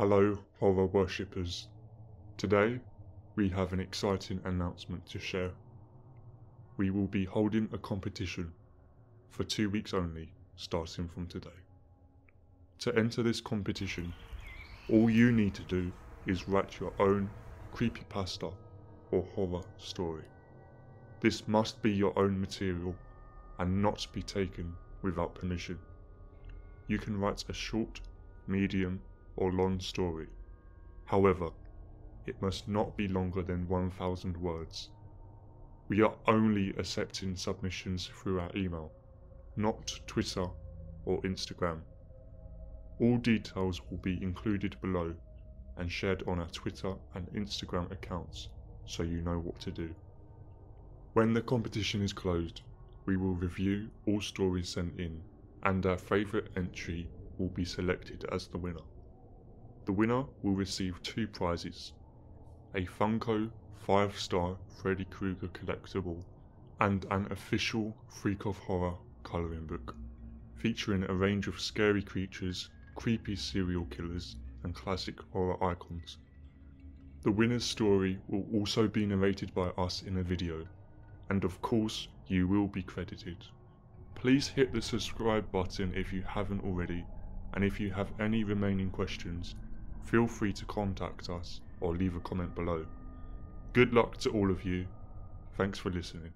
Hello, horror worshippers. Today, we have an exciting announcement to share. We will be holding a competition for 2 weeks only, starting from today. To enter this competition, all you need to do is write your own creepypasta or horror story. This must be your own material and not be taken without permission. You can write a short, medium, or long story. However, it must not be longer than 1,000 words. We are only accepting submissions through our email, not Twitter or Instagram. All details will be included below and shared on our Twitter and Instagram accounts, so you know what to do. When the competition is closed, we will review all stories sent in, and our favourite entry will be selected as the winner. The winner will receive 2 prizes, a Funko 5-star Freddy Krueger collectible and an official Freak of Horror colouring book, featuring a range of scary creatures, creepy serial killers and classic horror icons. The winner's story will also be narrated by us in a video, and of course you will be credited. Please hit the subscribe button if you haven't already, and if you have any remaining questions, feel free to contact us or leave a comment below. Good luck to all of you. Thanks for listening.